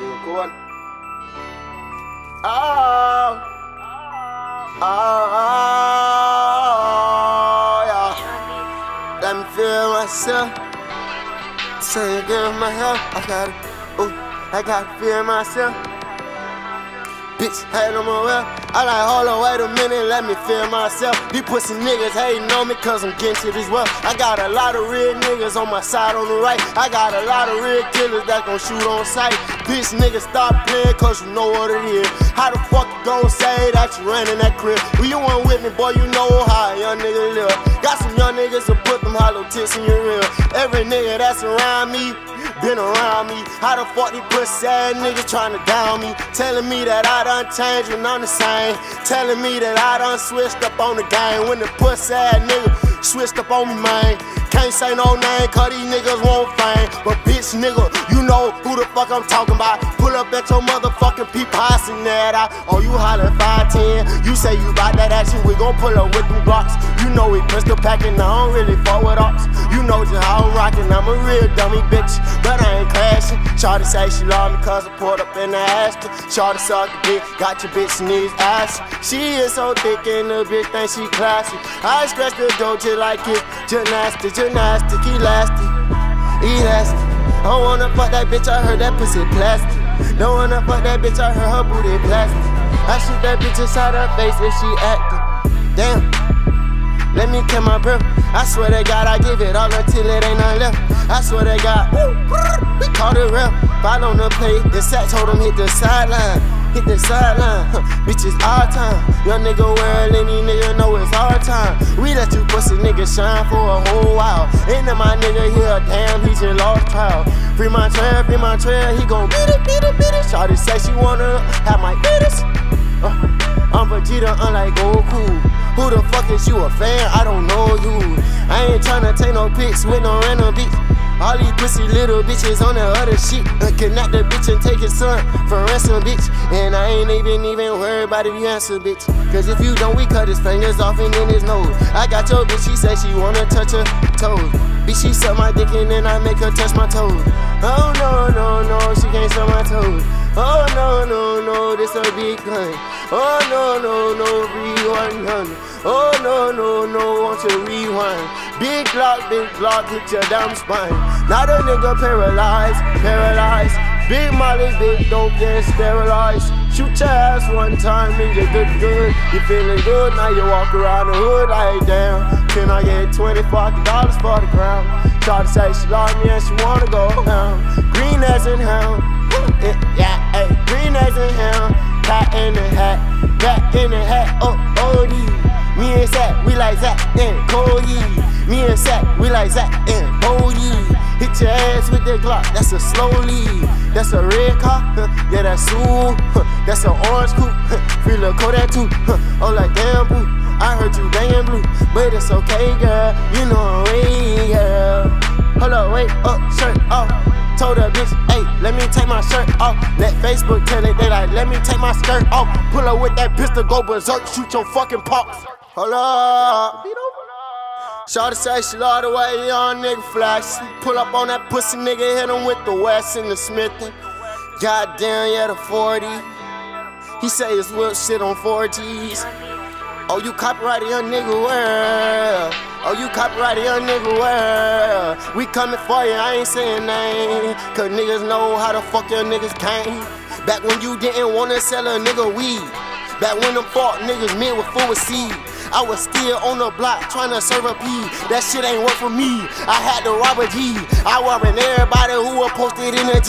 record. Yeah. Let me feel myself. Say give my help. I gotta feel myself. Bitch, hate on my well. I like, hold on, wait a minute, let me feel myself. These pussy niggas hating on me cause I'm getting shit as well. I got a lot of real niggas on my side on the right. I got a lot of real killers that gon' shoot on sight. Bitch, niggas stop playing cause you know what it is. How the fuck you gon' say that you ran in that crib? Well, you ain't with me, boy, you know how a young nigga live. Got some young niggas who put them hollow tips in your ear. Every nigga that's around me been around me. How the fuck these pussy ass niggas tryna down me? Telling me that I done changed when I'm the same. Telling me that I done switched up on the game. When the pussy ass nigga switched up on me, man. Can't say no name cause these niggas won't fame. But bitch nigga, you know who the fuck I'm talking about. Pull up at your motherfucking peep house and that out. Oh, you holler 510, you say you bout that action. We gon' pull up with them blocks. You know we pistol packing, I don't really fuck with ops. You know just how I'm rockin', I'm a real dummy bitch, but I ain't crashing. Shawty say she love me cause I poured up in the Aston. Shawty suck the dick, got your bitch knees ass. She is so thick and the bitch think she classy. I scratch the door just like it, just nasty, elastic. I don't wanna fuck that bitch, I heard that pussy plastic. Don't wanna fuck that bitch, I heard her booty plastic. I shoot that bitch inside her face if she actin'. Damn, let me catch my breath. I swear to God, I give it all until it ain't nothing left. I swear to God, we call it real. Follow the play, the sack told him hit the sideline. Hit the sideline, bitches all time. Young nigga world, any nigga know it's our time. We let you pussy niggas shine for a whole while. And then my nigga here, damn, he just lost trial. Free my trail, he gon' beat it. Shawty say she wanna have my fetus. I'm Vegeta, unlike Goku. Who the fuck is you a fan? I don't know you. I ain't tryna take no pics with no random bitch. All these pussy little bitches on the other shit. Connect the bitch and take his son for ransom, bitch. And I ain't even worried about if you answer, bitch. Cause if you don't, we cut his fingers off and then his nose. I got your bitch, she say she wanna touch her toes. Bitch, she suck my dick and then I make her touch my toes. Oh no, she can't suck my toes. Oh no, this a big gun. Oh no, rewind. Oh no, want to rewind. Big Glock, hit your damn spine. Now the nigga paralyzed. Big Molly, big dope, get sterilized. Shoot your ass one time and you're good. You feeling good, now you walk around the hood like damn. Can I get $20 for the crown? Try to say she love me and she wanna go down. Green as in hell, yeah, ayy. Green as in hell, cat in the hat, OD. Me and Zach, we like Zach and Cody. Me and Zach, we like Zach and Cody. Hit your ass with the Glock, that's a slow lead. That's a red car, yeah, that's ooh. That's an orange coupe, feel a Kodak too. Oh, like damn, boo, I heard you banging blue. But it's okay, girl, you know I'm way, girl. Hold up, wait up, shirt off. Told her bitch, hey, let me take my shirt off. Let Facebook tell it, they like, let me take my skirt off. Pull up with that pistol, go berserk, shoot your fucking pops. Hold up. Shawty say she love the way young nigga flash. Pull up on that pussy nigga, hit him with the West and the Smithin. Goddamn, yeah, the 40. He say it's whip shit on 4Gs. Oh, you copyrighted young nigga, well. Oh, you copyrighted young nigga, well. We coming for you, I ain't saying name. Cause niggas know how the fuck your niggas came. Back when you didn't wanna sell a nigga weed. Back when them fought niggas men with full of seed. I was still on the block trying to serve a pee. That shit ain't work for me. I had to rob a G. I robbing everybody who was posted in a G.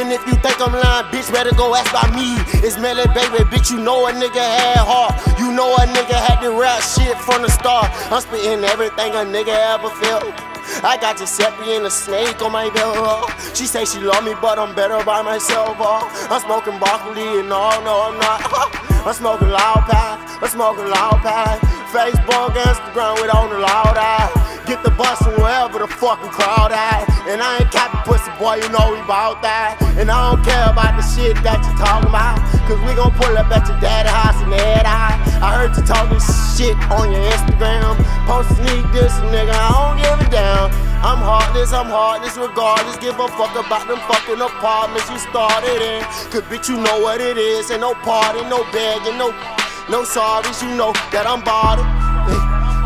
And if you think I'm lying, bitch, better go ask by me. It's Melly, baby, bitch, you know a nigga had heart. You know a nigga had to rap shit from the start. I'm spitting everything a nigga ever felt. I got Giuseppe and a snake on my belt. She say she love me, but I'm better by myself. I'm smoking broccoli and all, no, I'm not. I'm smoking loud pack. Facebook, Instagram, with on the loud eye. Get the bus from wherever the fucking crowd at. And I ain't capping pussy, boy, you know we bout that. And I don't care about the shit that you talking about. Cause we gon' pull up at your daddy's house and that eye. I heard you talking shit on your Instagram. Post sneak this, nigga, I don't give a damn. I'm heartless regardless. Give a fuck about them fucking apartments you started in. Good bitch, you know what it is. Ain't no party, no begging, no sorries. You know that I'm bothered.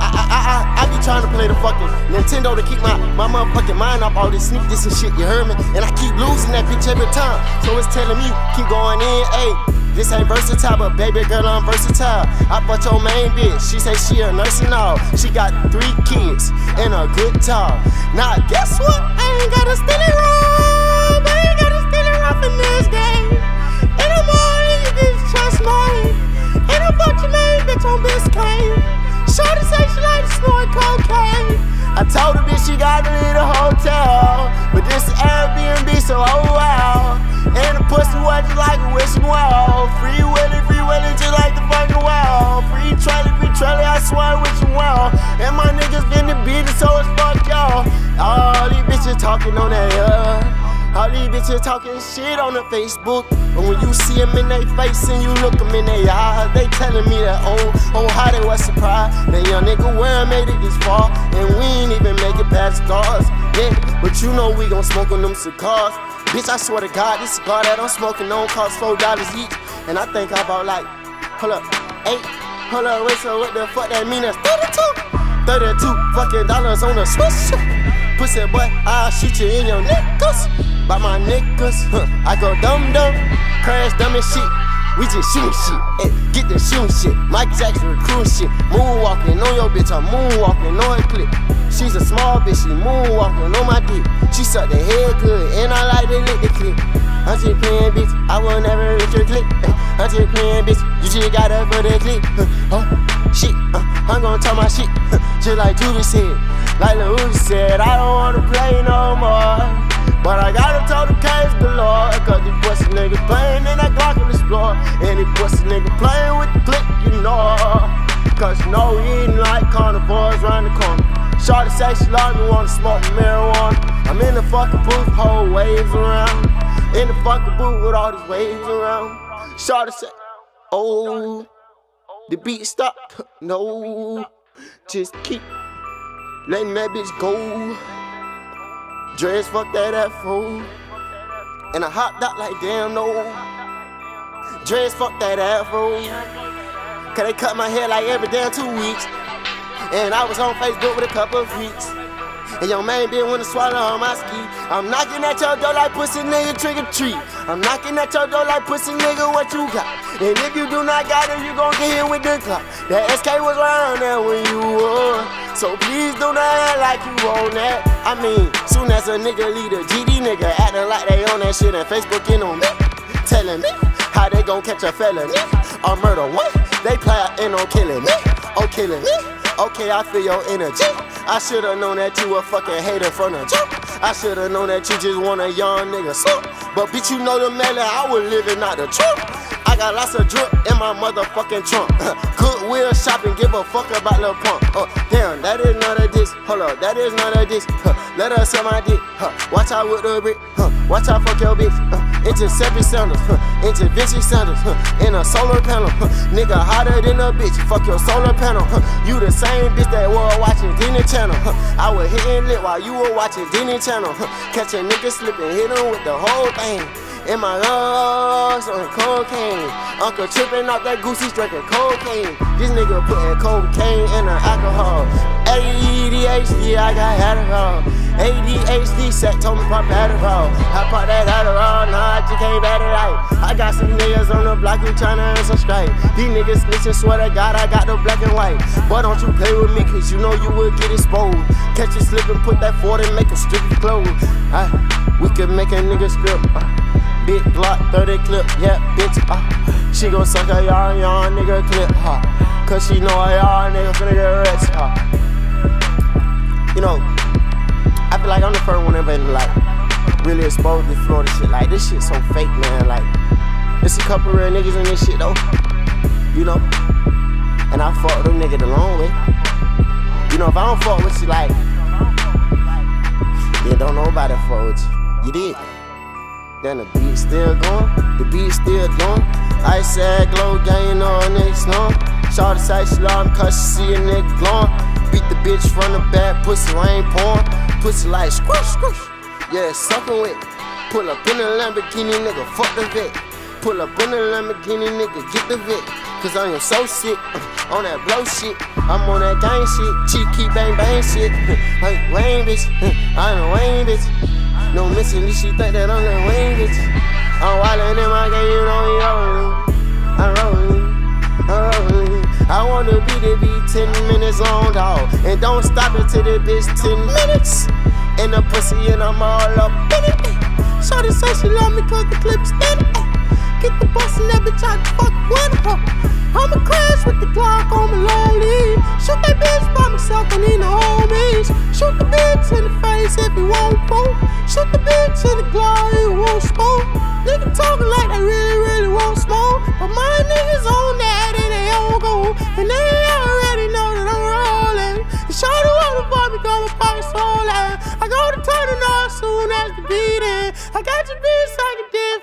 I be trying to play the fucking Nintendo to keep my motherfucking mind off all this sneak this and shit, you heard me? And I keep losing that bitch every time. So it's telling me, keep going in, ayy. This ain't versatile, but baby girl, I'm versatile. I fuck your main bitch, she say she a nurse and all. She got 3 kids and a good talk. Now guess what? I ain't gotta steal it off. I ain't gotta steal it off in this game. In the morning, you just trust me. And I fuck your main bitch on Biscayne. Shorty say she like to snort cocaine. I told her bitch she gotta leave the hotel, but this is Airbnb, so oh wow. And the pussy wasn't like a wishing well. Free willy, just like the fucking well. Free trolley, I swear I wish you well. And my niggas been the business, so it's fuck y'all. All these bitches talking on that, all these bitches talking shit on the Facebook. But when you see them in they face and you look them in they eyes, they telling me that, oh, how they was surprised. That young nigga, where I made it this far, and we ain't even make it past stars. Yeah, but you know we gon' smoke on them cigars. Bitch, I swear to God, this cigar that I'm smoking on costs $4 each. And I think I bought like, hold up, 8. Hold up, wait, so what the fuck that mean? That's 32 fucking dollars on a switch. Pussy boy, I'll shoot you in your niggas. By my niggas, huh, I go dumb, crash dumb as shit. We just shooting shit, and get the shooting shit. Mike Jackson recruit shit. Moonwalking on your bitch, I'm moonwalking on her clip. She's a small bitch, she moonwalking on my dick. She sucked the head good, and I like to lick the clip. I'm just playing, bitch, I will never reach your clip. I'm just playing, bitch, you just gotta go the clip. Shit, I'm gonna talk my shit, just like Judy said. Like Lil Uzi said, I don't wanna play no more, but I gotta talk the case galore. Cause these pussy niggas playing in that Glock on the floor, and these pussy niggas playing with the clip, you know. Cause you know he ain't like carnivores round the corner. Shorty say she love me, wanna smoke marijuana. I'm in the fucking booth, whole waves around. In the fucking booth with all these waves around. Shorty say, oh, the beat stopped. No, just keep letting that bitch go. Dreads fuck that fool. And I hopped out like damn no. Dreads fuck that fool. Cause they cut my hair like every damn 2 weeks. And I was on Facebook with a couple of freaks. And your man been wanna swallow on my ski. I'm knocking at your door like pussy nigga trick or treat. I'm knocking at your door like pussy nigga what you got. And if you do not got it, you gon' get hit with the clock. That SK was round there when you were. So please do not act like you on that. I mean, soon as a nigga lead a GD nigga acting like they on that shit and Facebook in on me, telling me how they gon' catch a felony or murder one. They play in on killing me, oh killing me. Okay, I feel your energy. I should've known that you a fucking hater from the jump. I should've known that you just want a young nigga slump. But bitch, you know the melody, I was living out the trunk. I got lots of drip in my motherfucking trunk. Goodwill shopping, give a fuck about Lil Pump. Damn, that is none of this. Hold up, that is none of this. Let her sell my dick. Watch out with the brick. Watch out fuck your bitch. Intercepting sandals, intervention sandals, in a solar panel. Nigga hotter than a bitch, fuck your solar panel. You the same bitch that was watching Disney Channel. I was hitting lit while you were watching Disney Channel. Catch a nigga slipping, hit him with the whole thing. In my lungs on cocaine. Uncle tripping off that goosey drinking cocaine. This nigga putting cocaine in the alcohol. ADHD, I got Adderall. ADHD set told me pop Adderall. I pop that Adderall, nah, I just can't bat it out. I got some niggas on the block who tryna earn some stripe. These niggas snitching, swear to God, I got the black and white. But don't you play with me, cause you know you would get exposed. Catch you slipping, put that 40, make a strip close. We could make a nigga strip. Big Glock 30 clip, yeah, bitch. She gon' suck a y'all nigga clip, cause she know a y'all nigga finna get rich, You know, I feel like I'm the first one ever like really exposed to Florida shit. Like this shit so fake, man. Like it's a couple real niggas in this shit though, you know. And I fuck them niggas the long way. You know if I don't fuck with you, like then don't nobody fuck with you. You did. Then the beat still going, the beat still going. I said glow gang on niggas long. Shorty say she love me cause she see a nigga glowing. Beat the bitch from the back, pussy I ain't porn. pussy like squish, squish. Yeah, it's something wet. Pull up in a Lamborghini, nigga, fuck the vet. Pull up in a Lamborghini, nigga, get the vet. Cause I am so sick, on that blow shit. I'm on that gang shit, cheeky bang bang shit. Like Wayne bitch, I'm a Wayne bitch. No missing, this she think that I'm a Wayne bitch. I'm wildin' in my game, you know me, I'm rolling, I'm rolling. I want the beat to be 10 minutes long, dawg. And don't stop until the bitch 10 minutes. And the pussy and I'm all up in it. Shorty say she love me cause the clip's in it. Get the bus and that bitch out the fuck one her. I'ma crash with the Glock on my lonely. Shoot that bitch by myself, I need no homies. Shoot the bitch in the face if you won't fool. Shoot the bitch in the Glock if you won't spoon. Nigga talking like they really, really won't smoke. But my niggas on that and they don't go. And they already know that I'm rolling. The shot who wanna fuck me cause my pocket's so loud. I go to turn it off soon as the beat in. I got your bitch like a dick.